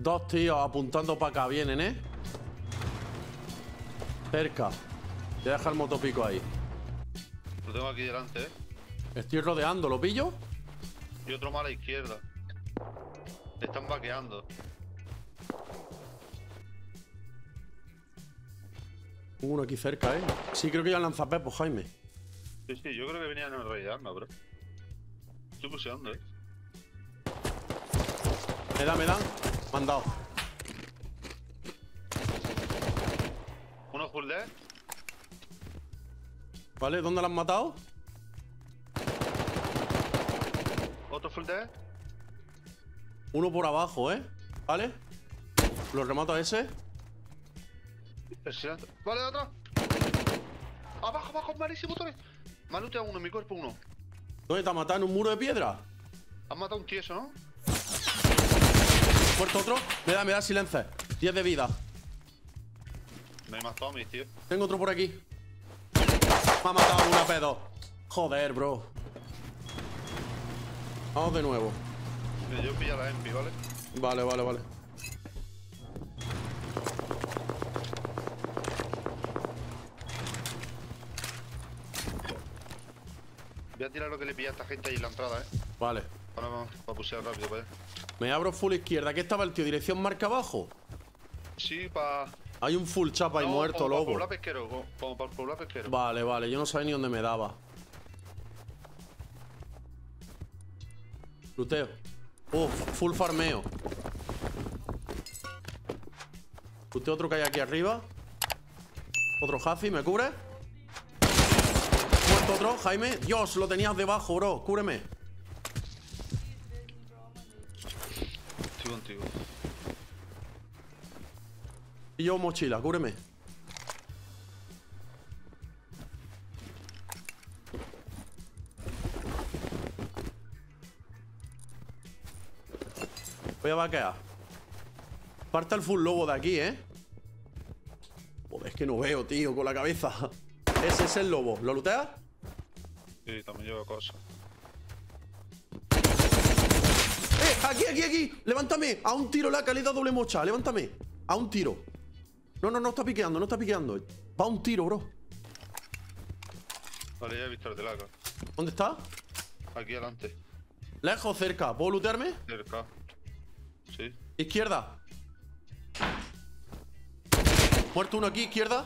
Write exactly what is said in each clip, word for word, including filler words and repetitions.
Dos tíos apuntando para acá. Vienen, ¿eh? Cerca. Voy a dejar el motopico ahí. Lo tengo aquí delante, ¿eh? Estoy rodeando. ¿Lo pillo? Y otro más a la izquierda. Te están vaqueando. Uno aquí cerca, ¿eh? Sí, creo que ya lanza Pepo, Jaime. Sí, sí, yo creo que venían a raidarme, bro. Estoy puseando, ¿eh? Me da, me da. Me han dado. Uno full dead. Vale, ¿dónde lo han matado? Otro full dead. Uno por abajo, ¿eh? Vale. Lo remato a ese. Excelente. Vale, atrás. Abajo, abajo, malísimo, Torres. Manute a uno, mi cuerpo uno. ¿Dónde te ha matado? ¿En un muro de piedra? Has matado un tieso, ¿no? Muerto otro. Me da, me da silencio. diez de vida. Me he matado a mí, tío. Tengo otro por aquí. Me ha matado una pedo. Joder, bro. Vamos de nuevo. Yo pillo la Envy, ¿vale? Vale, vale, vale. Voy a tirar lo que le pilla a esta gente ahí en la entrada, ¿eh? Vale. Ahora vamos a pusear rápido, ¿vale? Me abro full izquierda. Aquí estaba el tío. ¿Dirección marca abajo? Sí, pa... Hay un full chapa no, y muerto, como lobo. Para pesquero, como, como para el pueblo pesquero. Vale, vale. Yo no sabía ni dónde me daba. Luteo. Oh, full farmeo. Luteo otro que hay aquí arriba. Otro Hazi. ¿Me cubre? Otro, Jaime. Dios, lo tenías debajo, bro. Cúbreme. Estoy contigo. Y yo mochila, cúbreme. Voy a vaquear. Parta el full lobo de aquí, ¿eh? Joder, es que no veo, tío, con la cabeza. Ese es el lobo. ¿Lo looteas? Sí, también llevo cosas. ¡Eh! ¡Aquí, aquí, aquí! ¡Levántame! A un tiro, la calidad doble mocha. Levántame. A un tiro. No, no, no está piqueando, no está piqueando. Va a un tiro, bro. Vale, ya he visto el de laca. ¿Dónde está? Aquí adelante. ¿Lejos, cerca? ¿Puedo lootearme? Cerca. Sí. Izquierda. Muerto uno aquí, izquierda.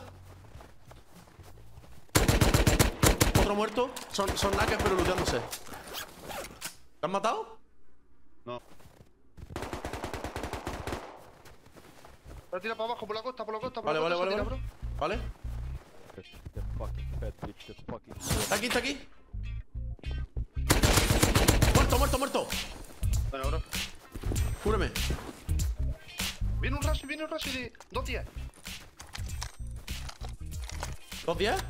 Otro muerto, son, son naques pero looteándose. ¿Te han matado? No. La tira para abajo, por la costa, por la costa, por vale, la vale, costa. Vale, vale, vale. Vale. Está aquí, está aquí. Muerto, muerto, muerto. Bueno, bro. Cúbreme. Viene un rush, viene un rush de dos diez. ¿dos diez?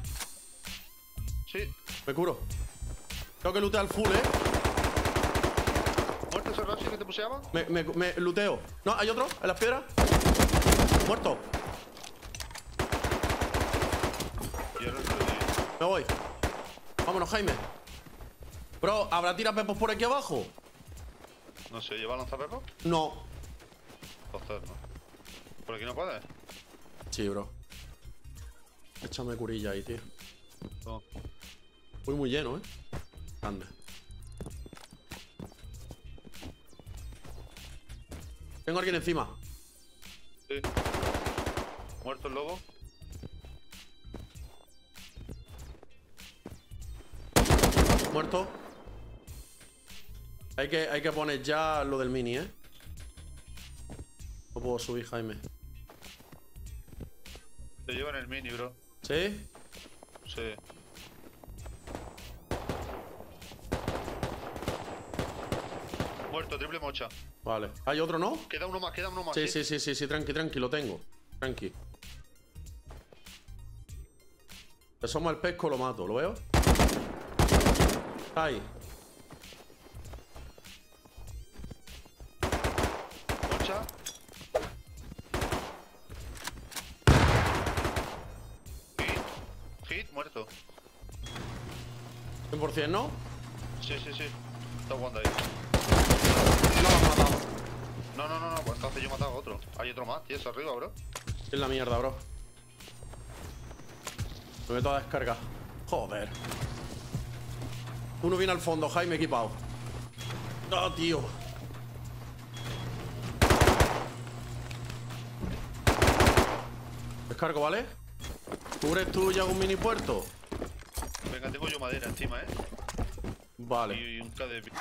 Sí. Me curo. Tengo que lootear al full, ¿eh? ¿Muerto ese Rashi que te puseaba? Me, me, me looteo. No, hay otro en las piedras. Muerto. Me voy. Vámonos, Jaime. Bro, ¿habrá tirapepos por aquí abajo? No sé, ¿lleva lanzapepos? No. Hostia, no. ¿Por aquí no puedes? Sí, bro. Échame curilla ahí, tío. No. Voy muy lleno, ¿eh? Grande. Tengo a alguien encima. Sí. Muerto el lobo. Muerto. Hay que, hay que poner ya lo del mini, ¿eh? No puedo subir, Jaime. Te llevan el mini, bro. ¿Sí? Sí. Muerto, triple mocha. Vale. ¿Hay otro, no? Queda uno más, queda uno más. Sí, sí, sí, sí, sí, sí. Tranqui, tranqui, lo tengo. Tranqui. Le asoma el pesco, lo mato, ¿lo veo? Ahí. Mocha. Hit, hit, muerto. cien por cien, ¿no? Sí, sí, sí. Está aguantando ahí. No lo han matado. No, no, no, no, pues entonces yo he matado a otro. Hay otro más, tío, eso arriba, bro. Es la mierda, bro. Me meto a descargar. Joder. Uno viene al fondo, Jaime equipado. No, tío. Descargo, ¿vale? ¿Cubres tú ya un mini puerto? Venga, tengo yo madera encima, ¿eh? Vale. Y un K D P.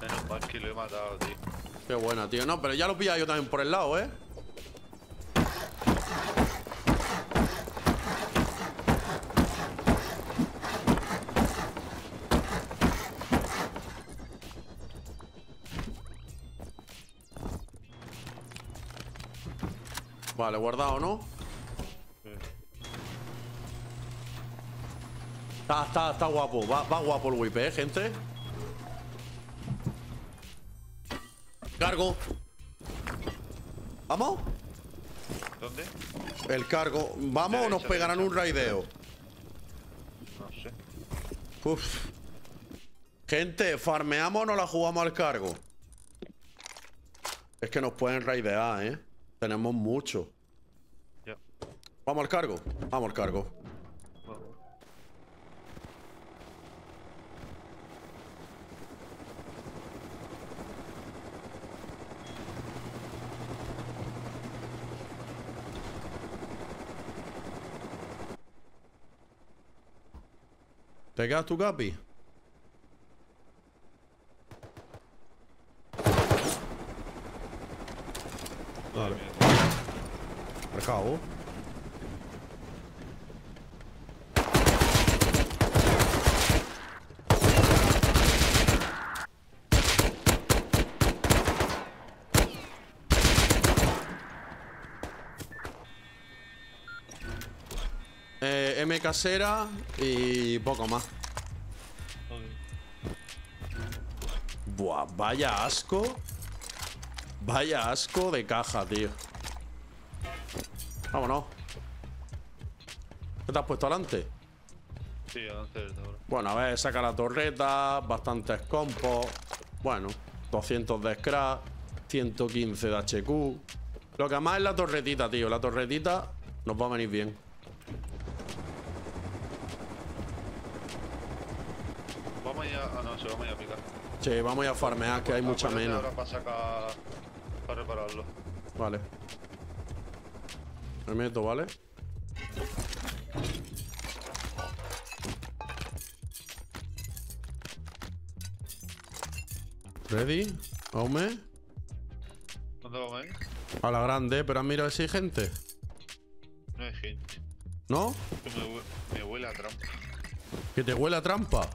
Menos mal que lo he matado, tío. Qué buena, tío. No, pero ya lo pillaba yo también por el lado, ¿eh? Vale, guardado, ¿no? Sí. Está, está, está guapo. Va, va guapo el whip, ¿eh, gente? Cargo. ¿Vamos? ¿Dónde? El cargo. ¿Vamos derecha, o nos pegarán derecha, un raideo? No sé. Uf. Gente, farmeamos o no la jugamos al cargo. Es que nos pueden raidear, ¿eh? Tenemos mucho. Yeah. Vamos al cargo. Vamos al cargo. Wow. ¿Te quedas tu Capi? Vale. Marcado. Eh, M casera y poco más. Okay. Buah, vaya asco. Vaya asco de caja, tío. Vámonos. ¿Qué te has puesto adelante? Sí, adelante del torre. Bueno, a ver, saca la torreta. Bastantes compos. Bueno, doscientos de scrap, ciento quince de H Q. Lo que más es la torretita, tío. La torretita nos va a venir bien. Vamos a ir a... Ah, no, se vamos a ir a picar. Che, vamos a, a farmear, que hay mucha mena. Ahora para sacar... Para repararlo. Vale. Me meto, ¿vale? ¿Ready? ¿Aume? ¿Dónde vamos, eh? A la grande, pero mira si hay gente. No hay gente. ¿No? Me, me huele a trampa. ¿Que te huele a trampa?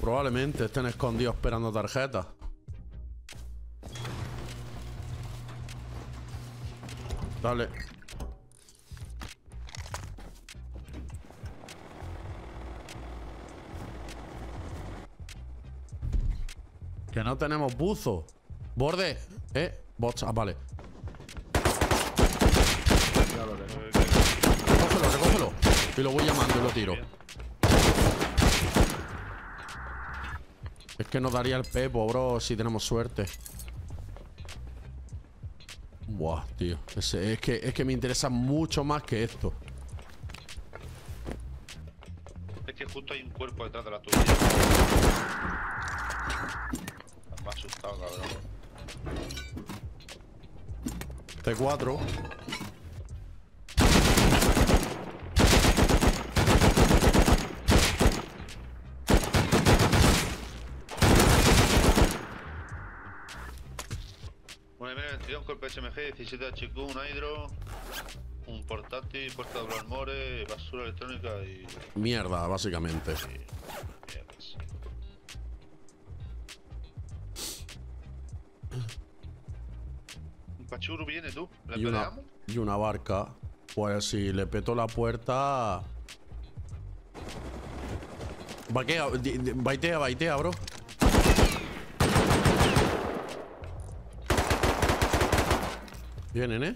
Probablemente estén escondidos esperando tarjetas. Dale. Que no tenemos buzo. Borde. Eh. Bots. Ah, vale. Recógelo, recógelo. Y lo voy llamando y lo tiro. Es que nos daría el pepo, bro, si tenemos suerte. Buah, tío. Es, es, que, es que me interesa mucho más que esto. Es que justo hay un cuerpo detrás de la tuya. Me ha asustado, cabrón. T cuatro. Un golpe S M G, diecisiete H Q, un hidro, un portátil, puerta de armores, basura electrónica y... Mierda, básicamente. Sí, mierda, sí. Un pachurro viene, tú. ¿Le y, una, y una barca. Pues si le peto la puerta... Baquea, baitea, baitea, bro. Vienen, ¿eh?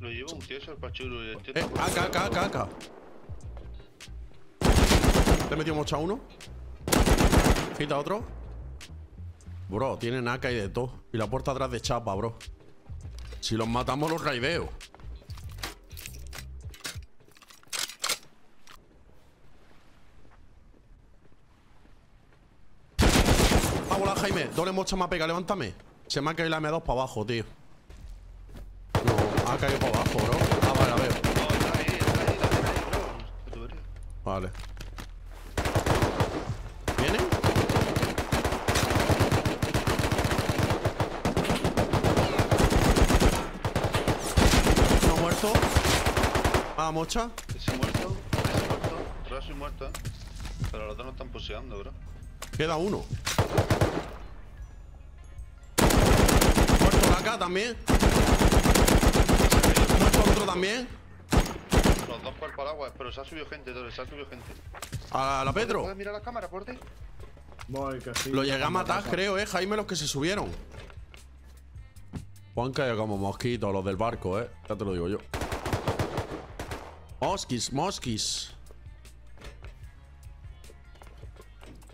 Lo llevo un tieso al pachuro y el tío... Eh, acá, acá, acá, acá. Te he metido mocha uno. Quita otro. Bro, tiene naca y de todo. Y la puerta atrás de chapa, bro. Si los matamos los raideo. Ah, hola, Jaime. Doble mocha me ha pegado, levántame. Se me ha caído la eme dos para abajo, tío. No, ha caído para abajo, bro. Ah, vale, la veo. Vale. ¿Vienen? ¿Uno muerto? Ah, mocha. Ese muerto, ese muerto, tras y muerto, eh. Pero los dos no están puseando, bro. Queda uno. Muerto acá también. Muerto otro también. Los dos por paraguas, pero se ha subido gente, entonces se ha subido gente. ¿A la Pedro? ¿Puedes mirar la cámara, por ti? Voy, casi. Lo llegué a matar, creo, eh, Jaime, los que se subieron. Juan cayó como mosquito, los del barco, eh. Ya te lo digo yo. Mosquis, mosquis.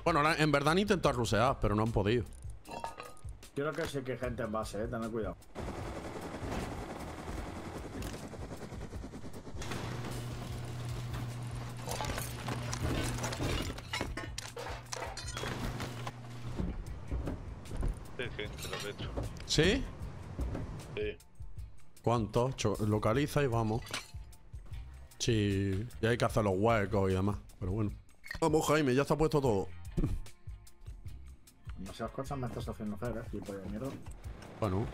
Bueno, en verdad han intentado rusear, pero no han podido. Quiero que sé que hay gente en base, eh, tened cuidado. ¿Sí? Sí. ¿Cuántos? Localiza y vamos. Sí. Y hay que hacer los huecos y demás. Pero bueno. Vamos, Jaime, ya está puesto todo. Demasiadas cosas me estás haciendo hacer, eh, tipo de mierda. Bueno.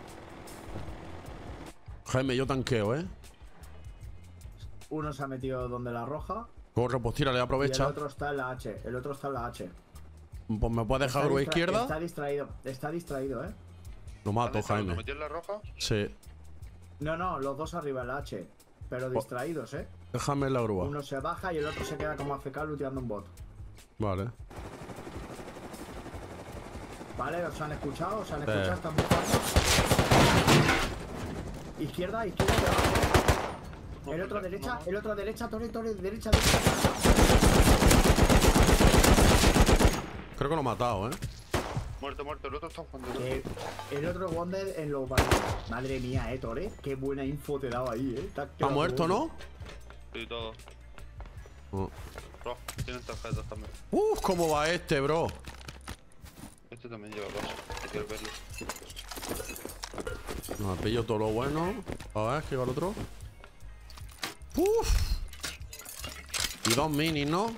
Jaime, yo tanqueo, eh. Uno se ha metido donde la roja. Corre, pues tírale, aprovecha. Y el otro está en la H. El otro está en la H. Pues me puedes dejar a izquierda. Está distraído, está distraído, eh. Lo mato, Jaime. ¿Lo metió en la roja? Sí. No, no, los dos arriba en la H. Pero distraídos, eh. Déjame en la grúa. Uno se baja y el otro se queda como A F K looteando un bot. Vale. Vale, ¿os han escuchado? ¿Os han escuchado? Están buscando. Izquierda, izquierda. El otro derecha, el otro derecha, torre, torre, derecha, derecha. Creo que lo he matado, eh. Muerto, muerto, el otro está jugando. Eh, el otro Wonder en los barrios. Madre mía, eh, Tore. Qué buena info te he dado ahí, eh. ¿Está muerto, no? Sí, todo. Oh. Bro, tienen tarjetas también. Uff, ¿cómo va este, bro? Este también lleva cosas. Quiero verlo. No, pillo todo lo bueno. A ver, que va el otro. Uff. Y dos minis, ¿no?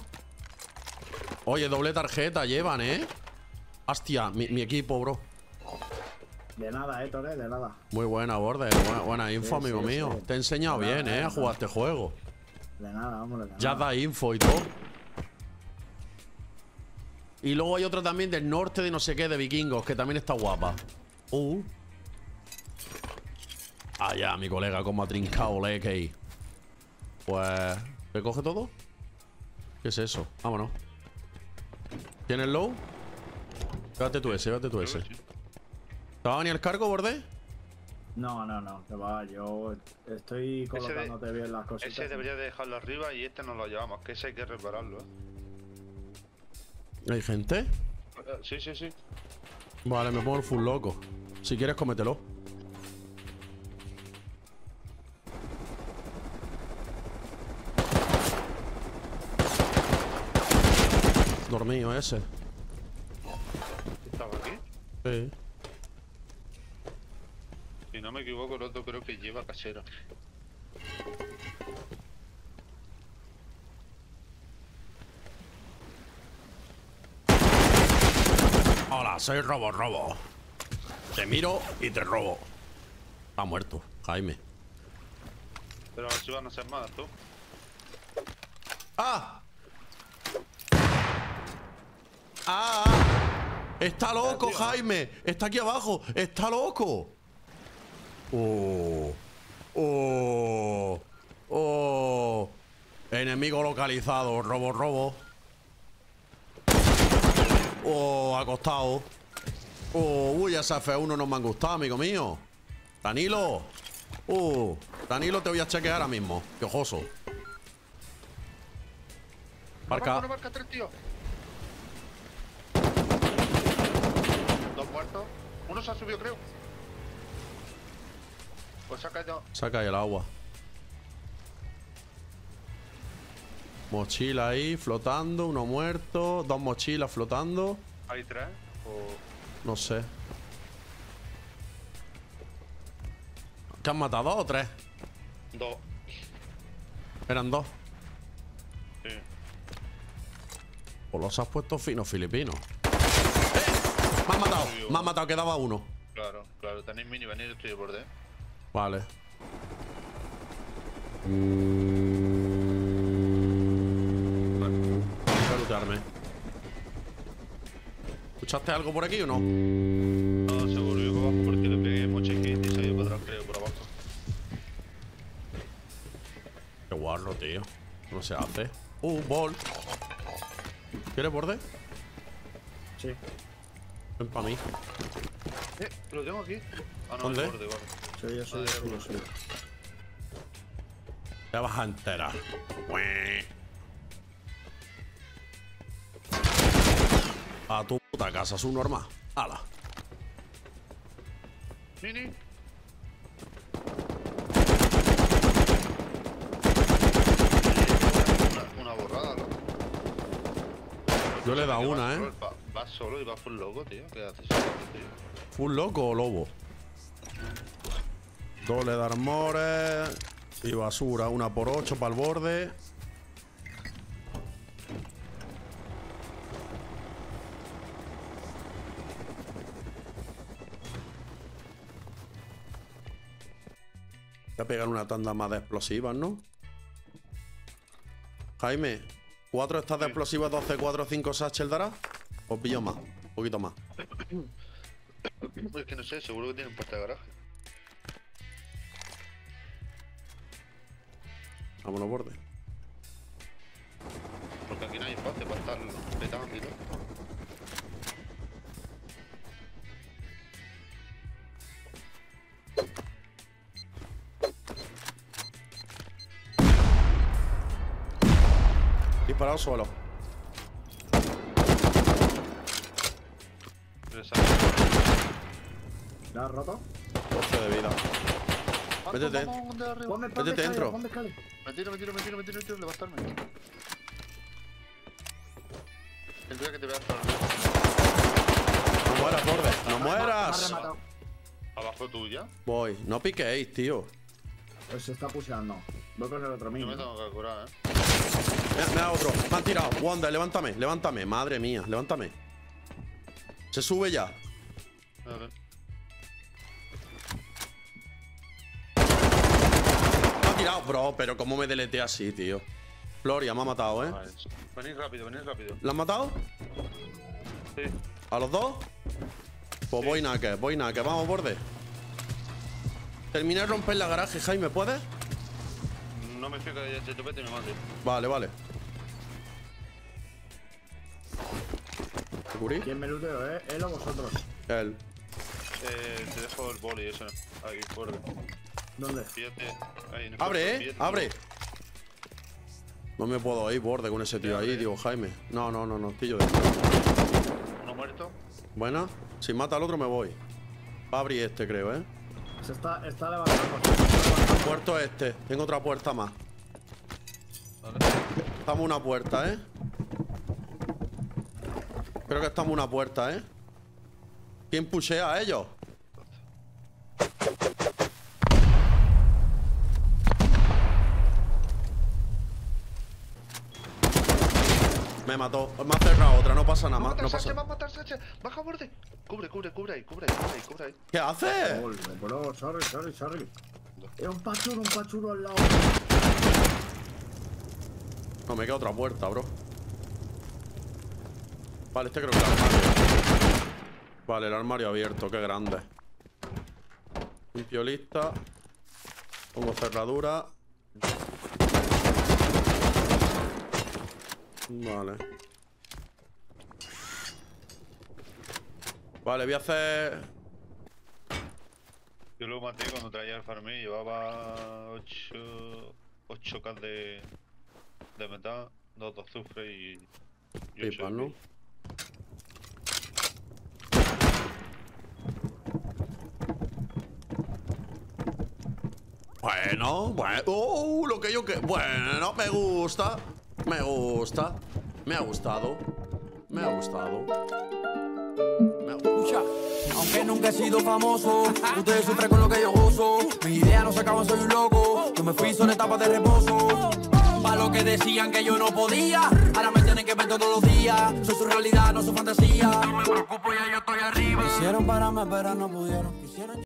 Oye, doble tarjeta llevan, ¿eh? Hostia, mi, mi equipo, bro. De nada, eh, Tore, de nada. Muy buena, Borde. Buena, buena info, sí, amigo sí, mío. Sí. Te he enseñado nada, bien, eh, a jugar este juego. De nada, hombre. De ya nada. Da info y todo. Y luego hay otro también del norte de no sé qué, de vikingos, que también está guapa. Uh. Ah, ya, mi colega, como ha trincado el E K I. Pues... ¿me coge todo? ¿Qué es eso? Vámonos. ¿Tienes low? Llévate tú ese, llévate tú ese. ¿Te va a venir el cargo, Borde? No, no, no, te va, yo estoy colocándote de, bien las cositas. Ese debería de dejarlo arriba y este nos lo llevamos, que ese hay que repararlo, ¿eh? ¿Hay gente? Uh, sí, sí, sí. Vale, me pongo el full loco. Si quieres, cómetelo. Dormido ese. ¿Estaba aquí? Sí. Si no me equivoco, el otro creo que lleva casero. Hola, soy Robo Robo. Te miro y te robo. Está muerto, Jaime. Pero si van a ser más, tú. ¡Ah! ¡Ah! ¡Está loco, Jaime! ¡Está aquí abajo! ¡Está loco! ¡Oh! ¡Oh! ¡Oh! Enemigo localizado. Robo, robo. ¡Oh! Acostado. ¡Oh! ¡Uy! Esas efe uno no me han gustado, amigo mío. ¡Danilo! ¡Oh! Danilo, te voy a chequear ahora mismo. ¡Qué ojoso! Marca. No marca, no marca tres, tío. muerto. Uno se ha subido, creo. Pues se ha caído. Se ha caído el agua. Mochila ahí, flotando. Uno muerto. Dos mochilas flotando. ¿Hay tres? O... no sé. ¿Te han matado dos o tres? Dos. Eran dos. Sí. O los has puesto finos, filipinos. ¡Eh! Me han matado, no, me han matado, quedaba uno. Claro, claro, tenéis mini, venid, estoy de borde. Vale. Vale. Voy a lootearme. ¿Escuchaste algo por aquí o no? No, seguro, yo abajo porque le pegué mucho hit y se ha ido para atrás, creo, por abajo. Qué guarro, tío. No se hace. Uh, bol. ¿Quieres borde? Sí. Ven para mí. Eh, lo tengo aquí. Ah, no, ¿dónde? Borde, vale. Sí, ya soy, ah, ya soy. Ya baja entera. A tu puta casa, su norma. Ala. Mini. Una borrada, ¿no? Yo le he dado una, ¿eh? Va solo y va full loco, tío. ¿Qué haces? ¿Full loco o lobo? Doble de armores y basura. Una por ocho para el borde. Voy a pegar una tanda más de explosivas, ¿no? Jaime, ¿cuatro estas de explosivas, doce, cuatro, cinco satchel dará? ¿O pillo más? Un poquito más. Es que no sé, seguro que tienen puerta de garaje. Vámonos, borde. Porque aquí no hay espacio para estar petando, ¿no? Disparado solo. ¿La has roto? doce de vida. Métete, ponme, ponme, métete dentro. Ponme, ponme, me tiro, me tiro, me tiro, me tiro, me tiro, levantarme. El día que te veas para arriba. No mueras, borde, no mueras. Abajo tuya. Voy, no piquéis, tío. Pues se está pusheando. Voy a coger otro mío. Yo me tengo que curar, eh. Me, me da otro, me han tirado. Wanda, levántame, levántame. Madre mía, levántame. Se sube ya. A ver. Me ha tirado, bro, pero cómo me deletea así, tío. Floria me ha matado, eh. Vale. Venid rápido, venid rápido. ¿La han matado? Sí. ¿A los dos? Pues sí. Voy naque, voy naque. Vamos, borde. Terminé de romper la garaje, Jaime, ¿puedes? No me fío que ya se topete y me mate. Vale, vale. ¿Te curí? ¿Quién me luteo, eh? ¿Él o vosotros? Él. Eh, te dejo el boli ese. Ahí, fuerte. ¿Dónde? Fíjate. Ahí, no abre, eh. Fíjate, abre. No me puedo ir, borde, con ese tío ahí, digo, Jaime. No, no, no, no, tío. De... uno muerto. Bueno, si mata al otro me voy. Va a abrir este, creo, eh. Se está, está levantando. Puerto este, tengo otra puerta más. Vale. Estamos una puerta, eh. Creo que estamos una puerta, eh. ¿Quién pushea a ellos? Me mató, me ha cerrado otra, no pasa nada más. No pasa nada. Va a matar Sacha, baja borde. Cubre, cubre, cubre ahí, cubre ahí, cubre ahí, cubre ahí. ¿Qué hace? Bro, sorry, sorry, sorry. Es un pachuro, un pachuro al lado. No, me queda otra puerta, bro. Vale, este creo que es el armario. Vale, el armario abierto, qué grande. Limpio lista. Pongo cerradura. Vale. Vale, voy a hacer... yo lo maté cuando traía el farmí, llevaba ocho K de, de metal, dos de azufre y, y ocho. ¿Y pan, no? Bueno, bueno. Uh, lo que yo que. Bueno, me gusta. Me gusta. Me ha gustado. Me ha gustado. Me ha gustado. Aunque nunca he sido famoso, ustedes sufren con lo que yo gozo. Mis ideas no se acaban, soy un loco. Yo me fui solo en etapas de reposo. Pa' lo que decían que yo no podía, ahora me tienen que ver todos los días. Soy su realidad, no su fantasía. No me preocupo, ya yo estoy arriba. Quisieron pararme, pero no pudieron. Quisieron